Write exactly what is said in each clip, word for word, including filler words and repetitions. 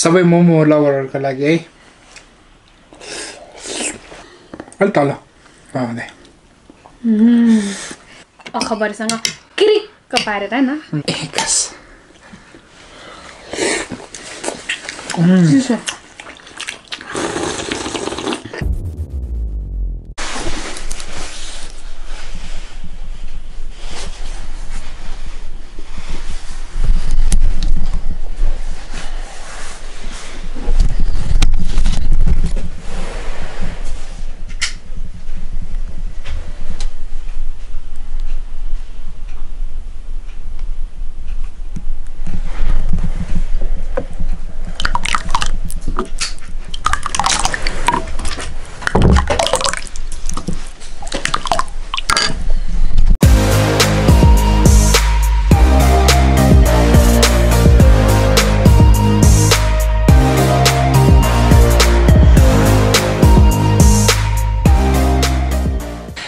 सबै मोमो लभरहरुको लागि है अल तल आउँदै हम्म अखबरसँग क्रिक पारेर हैन एकस हम्म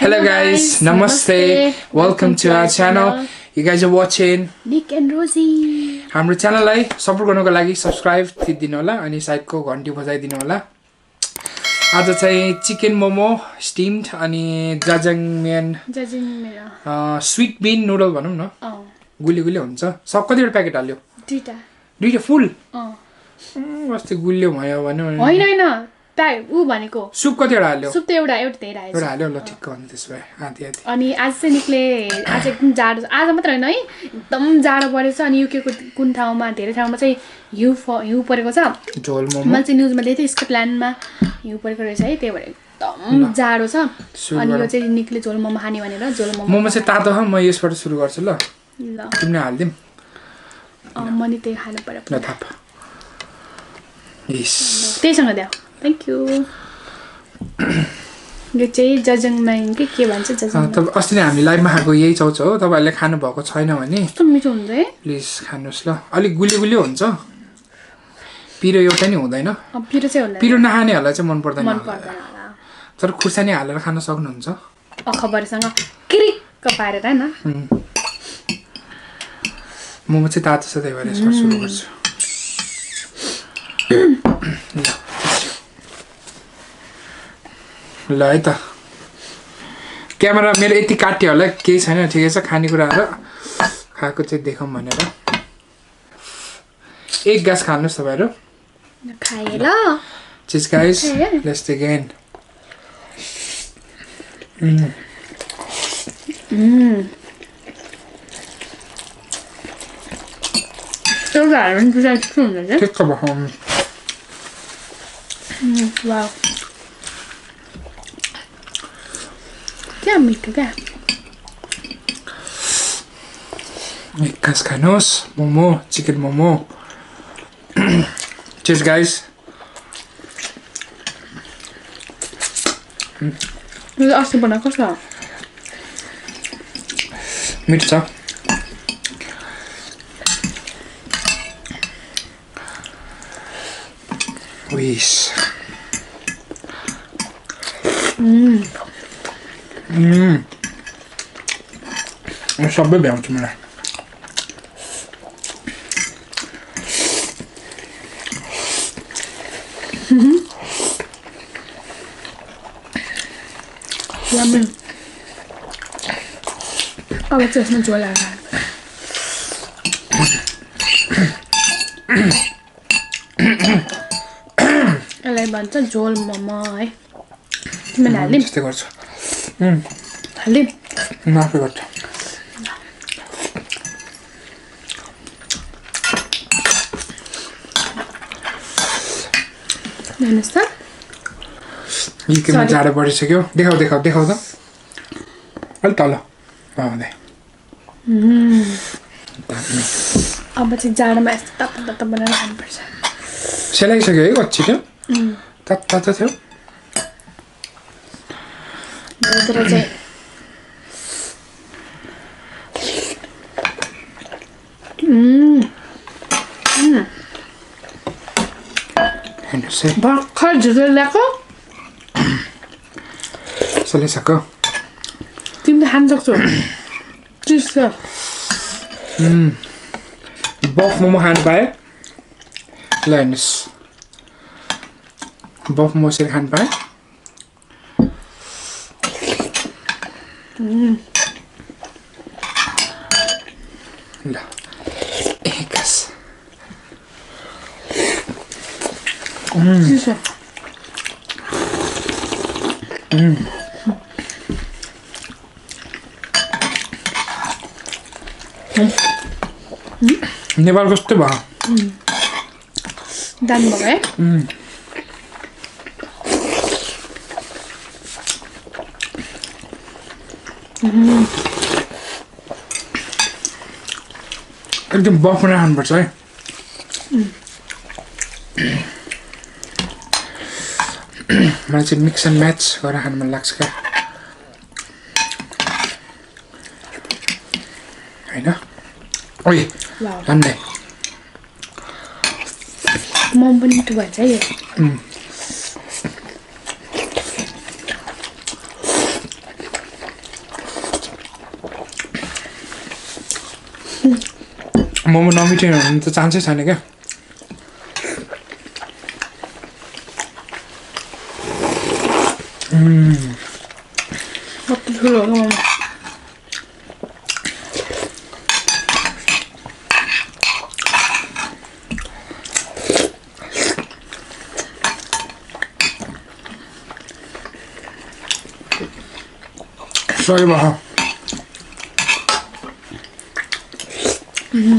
Hello guys, namaste. namaste. Welcome to our channel. You guys are watching Nick and Rosie. Hamro Tan Lai, support गर्नको लागि subscribe थिदिनु होला अनि साइडको घण्टी बजाइदिनु होला. आज चाहिँ चिकन मोमो स्टीम्ड अनि jajangmyeon jajangmyeon sweet bean noodle भनौं न. अ गुली गुली हुन्छ. सब कतिवटा प्याकेट हाल्यो? दुईटा. दुईटा फुल? अ मस्ते गुलियो भयो भने. हैन हैन. उ भनेको सुप कति एउटा हाल्यो? सुप त एउटा एउटा धेरै आएछ. एउटा हाल्यो ल ठिक हो नि त्यसै. आति आति. अनि आज चाहिँ निक्ले आज एकदम जाडो. आज मात्र हैन है एकदम जाडो परेछ अनि युके को कुन ठाउँमा धेरै ठाउँमा चाहिँ हिउँ हिउँ परेको छ. झोल मोमो. मैले चाहिँ न्यूजमा देखेथे यसको प्लानमा हिउँ परेको रहेछ है त्यही भएर एकदम जाडो छ. अनि यो चाहिँ निक्ले झोल मोमो खाने भनेर झोल मोमो. मोमो चाहिँ तातो हो. म यसबाट सुरु गर्छु ल. ल. तिमी हाल्दिम. अ मनी त्यही खान पर्यो. ल थाप. यस. त्यसैसँग दियो. Thank you. यो चाहिँ जजङम्यन के के भन्छ जजङम्यन. तब अस्ति नै हामी लाइभमा खाएको यही चाउचाउ हो. तपाईहरुले खानु भएको छैन भने कस्तो मिठो हुन्छ है. प्लिज खानुस् ल. अलि गुली गुली हुन्छ. पिरो एउटा नि हुँदैन. अब पिरो चाहिँ होला. पिरो नखानेहरुलाई चाहिँ मन पर्दैन. मन पर्दैन होला. तर खुर्सानी हालेर खान सक्नुहुन्छ. अखबरसँग क्रिक पारेर हैन. मोमो चाहिँ तातो छ त्यही भएर यसको सुरु गर्छु. ल है त क्यामेरा मेरो यति काट्यो होला केही छैन ठिकै छ. खाने कुराहरु खाएको चाहिँ देखाउँ भनेर एक गास खानुस् तपाईहरु. खाए ल. Cheers guys. Let's begin. Mm. Mm. So that when you said soon, is it? Take a home. Mm, wow. मिठो क्या. एक्कास खानुस् momo chicken momo. Cheers guys. यो अस्ति बनाएको छ. मिठो छ. उइस. mm. Mm. It's a bit bad to me. Yummy. Oh, it's just not well. I like banana jol, mama. I'm not listening. Mm. Halim. No, I forgot. Then is that? You can get out of body secure. They have the cup, they have them. I'll tell her. Oh, they. Mmm. I'll bet it's out of my stuff at the banana one hundred percent. Shall I say, what chicken? Mmm. Tap, tap, tap, tap. Otro de Mmm. Mmm. No sé. ¿Va a caer de la co? Se le sacó. Tiene hands up. Chiste. Mmm. Both momo hand by. lens. Both mua sẽ hành bát. Là egas. Ừm. Ne var göster bana. Dan böyle. Hmm. Hmm. Ekdem bakmana han batsay. मैं सिर्फ mix and match कर रहा हूँ मन लग सके है ना ओये हमने मोमो नहीं तो बचा है हम्म मोमो नॉन मीटिंग है तो चांसेस है ना क्या Sorry about her. Mm-hmm.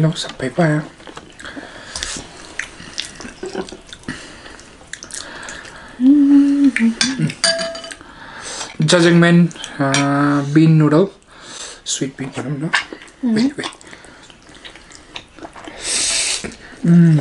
Lots of paper. Jajangmyeon uh, bean noodle, sweet bean noodle. No? Mm. Wait, wait. Mm.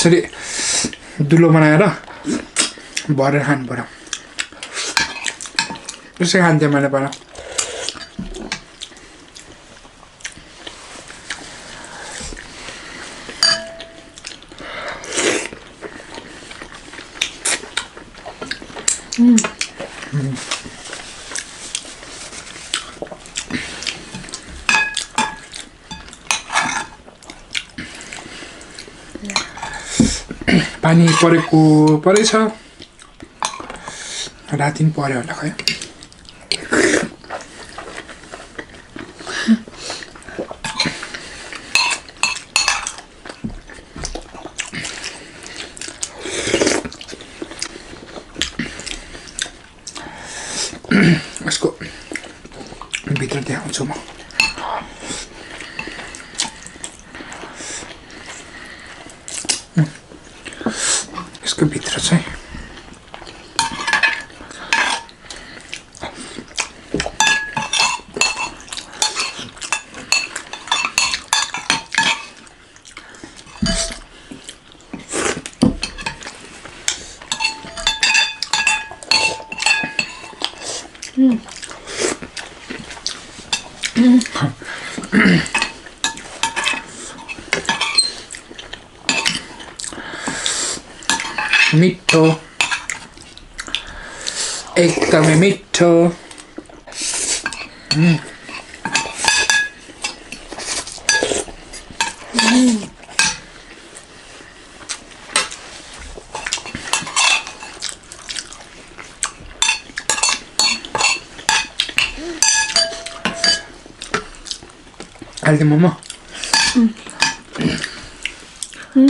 Sorry, dulo mana yara? Border hand bara. This hand jam mana bara? Hmm. Hmm. पानी परेको परेछ रातिन पर्यो होला खै यसको भित्र देखाउँछु म मिठो एकदमै मिठो Al de mamá.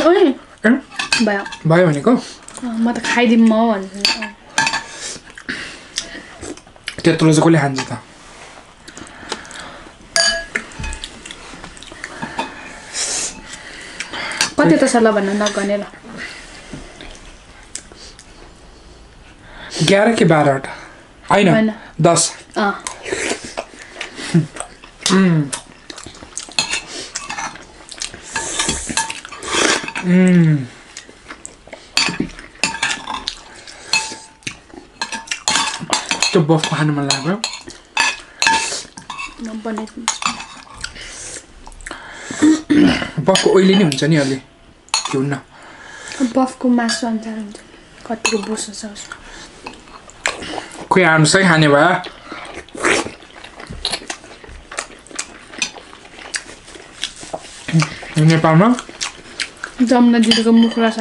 Oye. ¿Eh? Vaya. Vaya, Nico. ما تك حيدي ماما. تطلع زي كل حنزتها. قد يتسلب أننا قانيلا. Gyara ke baarad. I know. I know. Dos. Ah. Mmm. Mmm. To both animal level. No bonnet. Buff oily names, nearly. You know. Buff go master and talent. Got to boost and sauce. I'm saying, Hannibal. In your palm? Dumb, not you to move across. I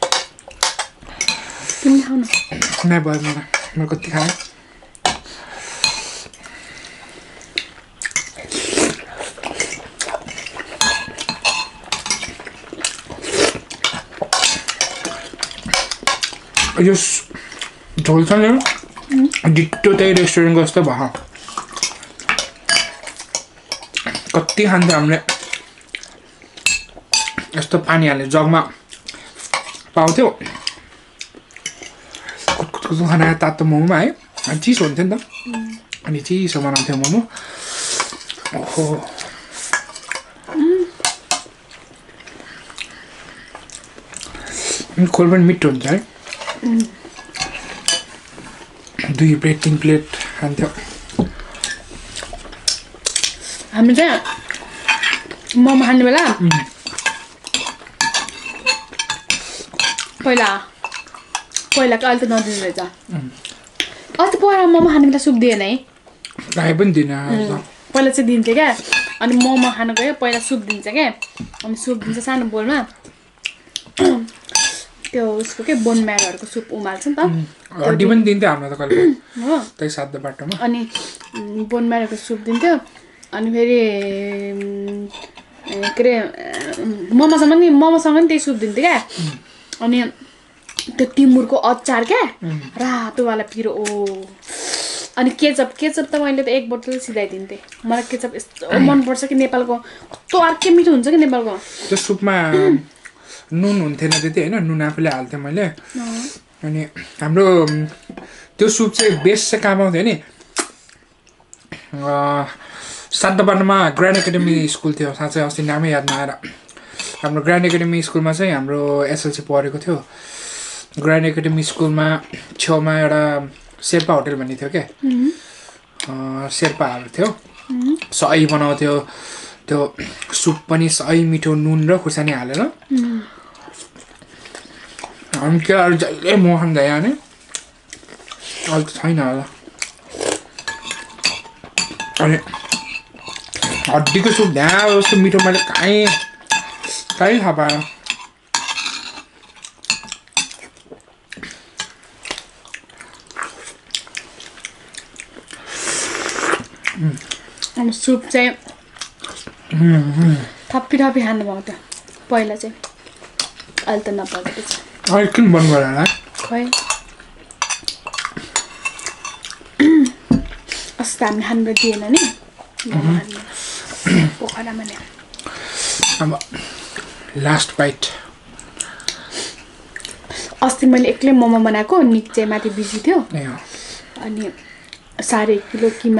Never, I'm going to have. I just. Jolson, ditto the restaurant goes to Baha. Cotti Handamle Estopanial, Jogma Pauto Hana Tato Mumbai, and cheese on tender, and it is someone on the momo. Oh, and Colvin meat on Jai. Do you plate in plate and the Hamza Mom Hanwella Poila Poila alternate later. After poor Mom Hanwella soup D N A. I haven't dinner. Poila said in the gas and Mom Hanwella Poila soup dins again. I'm soup in the sand bowl man. Those cook bone marrow soup umalson. Or even dinner, another color. They sat the bottom. Only bone marrow soup dinner and very Mamma Samani, Mamma Saman, they soup in the air. Only the Timurko or Charga Ra to Valapiro. And kids up, kids up the wine at egg bottles. See that in the markets up one for second Nepalgo. To Archimitun, second Nepalgo. The soup man. Noon on ten at the day, no, noon after Altamale. No, I'm no two soups, best second of any. Santa Banama, Grand Academy School, Tio, Sansa, Sinami, Admira. I'm the Grand Academy School, Massa, I'm Ro S L C Porico, too. Grand Academy School, ma, Choma, Serpa, Tilmanit, okay? Serpa, Tio. So I even out your soup punish I meet on noon, Rosani Alena. I'm sure I'll more than Diana. I'll sign out. I'll dig a soup now, so meet on my kind. Kyle Habana. I'm soup, say. Happy, happy hand about the boiler. I'll turn up. I can one more. A stand hundred yen and last bite. Austin Malikle, Mama Monaco, Nick J. Matty Bisito. Sorry, look him.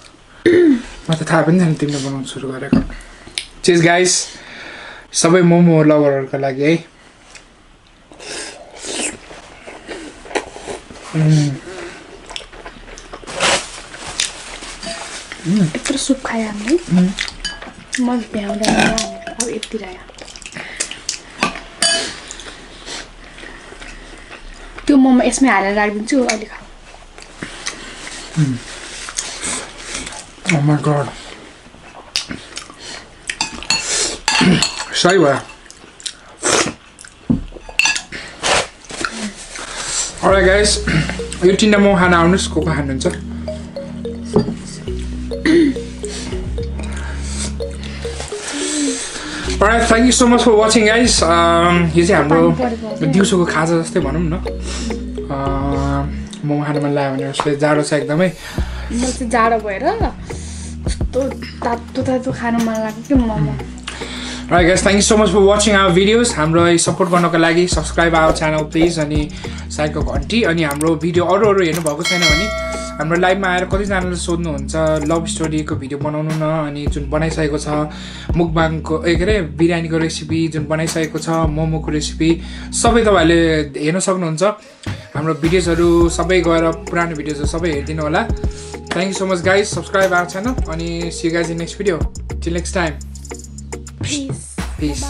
म त थाहा पनि छैन तिमीले बनाउन सुरु गरेको चीज गाइस सबै मोमो लभरहरुको लागि है Mm. Mm. It's a soup kaya me. Mm. Must be on the ground. I'll eat the raya. Two mama is my island too. Oh my god. Say what? Alright guys, you tinda mo hana aunus ko ka hanuncha. Alright, thank you so much for watching guys. Um, yo chai hamro diusako khaja jastai bhanum n. Uh, momo hana man layo bhane usle jado cha ekdamai. Mo chai jado bhayera to tatto tatto khana man lagyo ke momo. Alright guys, thank you so much for watching our videos. Hamro support garnako lagi subscribe our channel please ani साइको घण्टी अनि हाम्रो video अरु अरु हेर्नु भएको छैन भने हाम्रो लाइभमा आएर कति जनाले सोध्नु हुन्छ लभ स्टोरीको भिडियो बनाउनु न अनि जुन बनाइसकेको छ मुकबाङको ए के रे बिरयानीको रेसिपी जुन बनाइसकेको छ मोमोको रेसिपी सबै तपाईहरुले हेर्न सक्नुहुन्छ हाम्रो भिडियोजहरु सबै गएर पुरानो भिडियोज सबै हेर्दिनु होला thank you so much guys subscribe our channel अनि see you guys in next video till next time peace piece